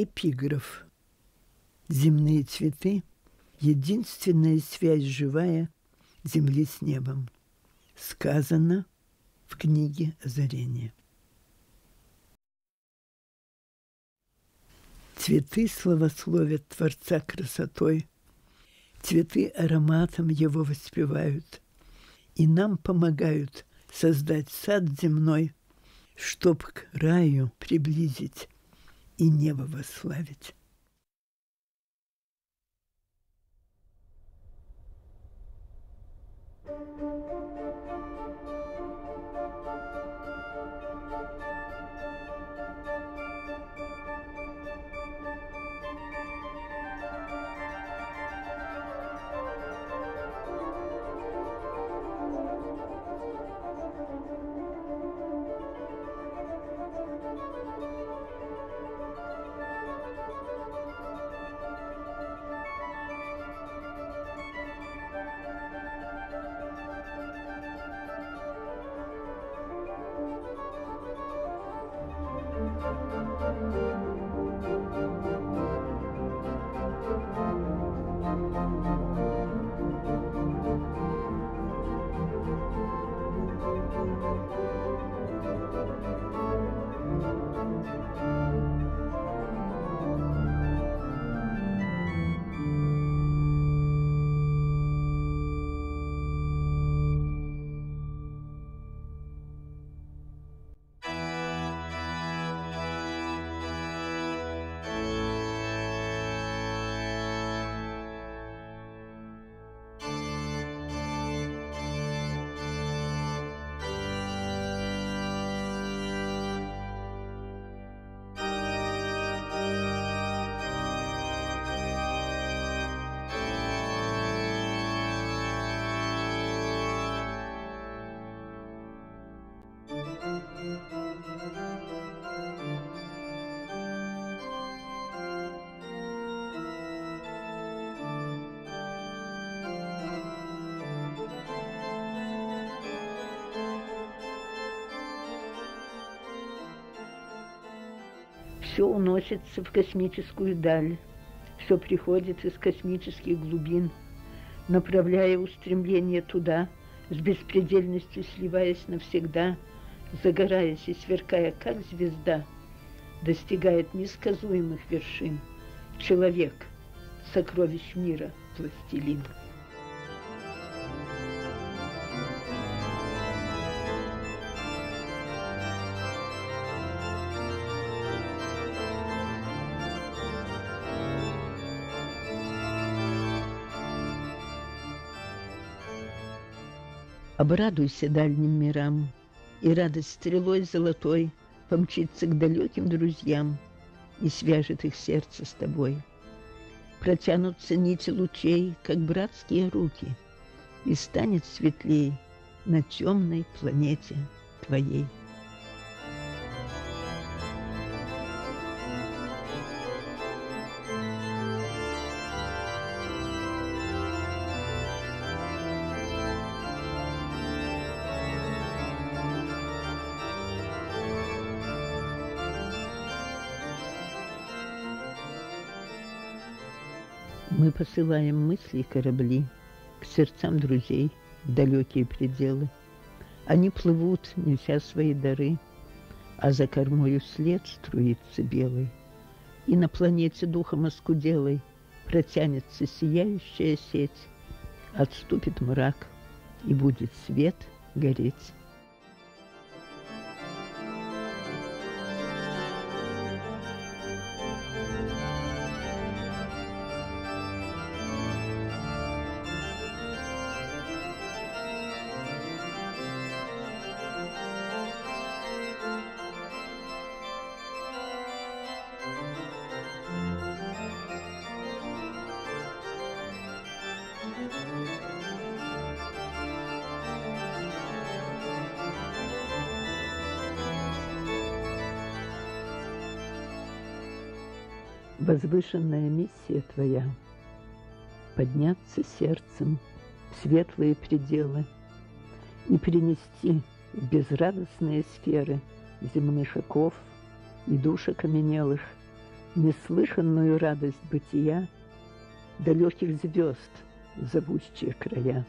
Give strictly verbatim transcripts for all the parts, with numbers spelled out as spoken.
Эпиграф. Земные цветы – единственная связь живая земли с небом. Сказано в книге «Озарение». Цветы славословят Творца красотой, цветы ароматом его воспевают, и нам помогают создать сад земной, чтоб к раю приблизить и небо восславить. Все уносится в космическую даль, все приходит из космических глубин, направляя устремление туда, с беспредельностью сливаясь навсегда, загораясь и сверкая, как звезда, достигает несказуемых вершин. Человек, сокровищ мира, властелин. Обрадуйся дальним мирам, и радость стрелой золотой помчится к далеким друзьям и свяжет их сердце с тобой. Протянутся нити лучей, как братские руки, и станет светлей на темной планете твоей. Мы посылаем мысли и корабли к сердцам друзей в далекие пределы. Они плывут, неся свои дары, а за кормою след струится белый. И на планете духом оскуделой протянется сияющая сеть, отступит мрак, и будет свет гореть. Возвышенная миссия твоя – подняться сердцем в светлые пределы и принести в безрадостные сферы земных оков и душ окаменелых неслыханную радость бытия далеких звезд, зовущие края.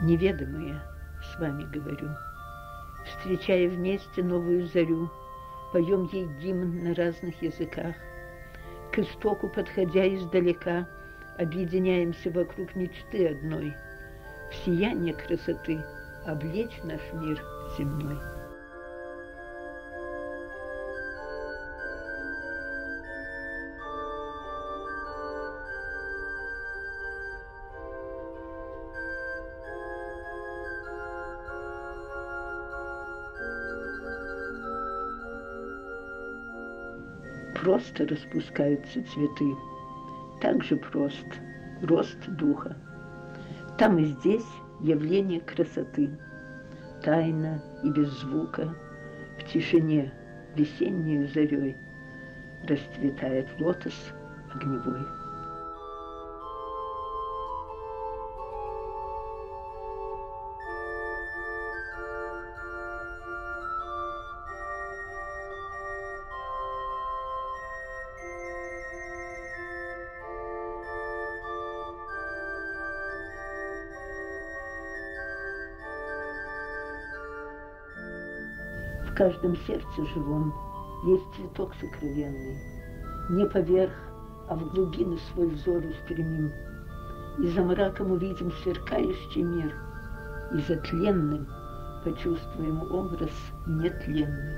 Неведомые, с вами говорю, встречая вместе новую зарю, поем ей гимн на разных языках. К истоку подходя издалека, объединяемся вокруг мечты одной, в сияние красоты облечь наш мир земной. Просто распускаются цветы, так же прост рост духа. Там и здесь явление красоты, тайна и без звука, в тишине весенней зарей расцветает лотос огневой. В каждом сердце живом есть цветок сокровенный. Не поверх, а в глубину свой взор устремим. И за мраком увидим сверкающий мир, и за тленным почувствуем образ нетленный.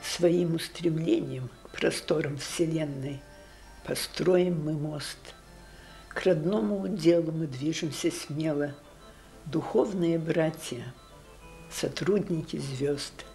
Своим устремлением к просторам Вселенной построим мы мост. К родному уделу мы движемся смело, духовные братья, сотрудники звезд.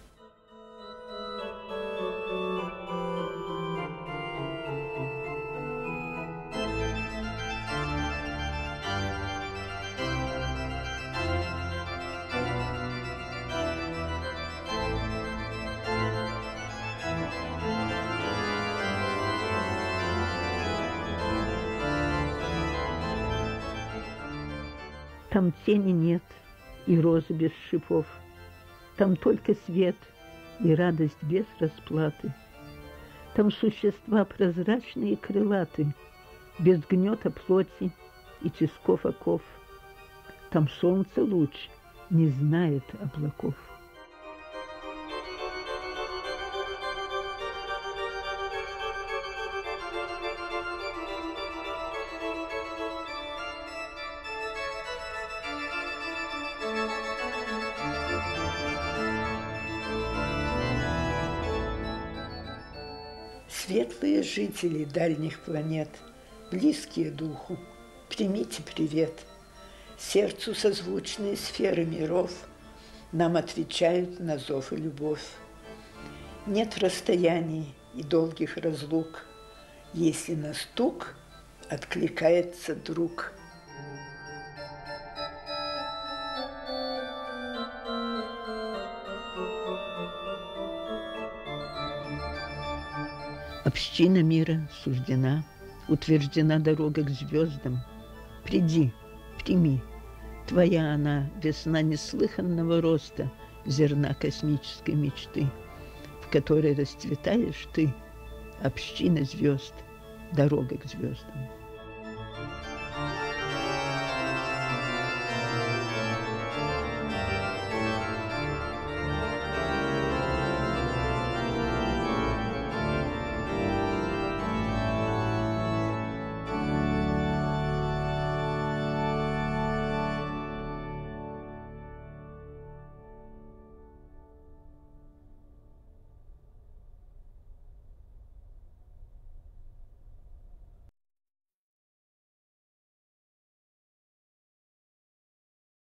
Там тени нет, и розы без шипов, там только свет и радость без расплаты. Там существа прозрачные и крылаты, без гнета плоти и тисков оков. Там солнце луч не знает облаков. Светлые жители дальних планет, близкие духу, примите привет. Сердцу созвучные сферы миров нам отвечают на зов и любовь. Нет расстояний и долгих разлук, если на стук откликается друг. Община мира суждена, утверждена дорога к звездам. Приди, прими, твоя она, весна неслыханного роста, зерна космической мечты, в которой расцветаешь ты, община звезд, дорога к звездам.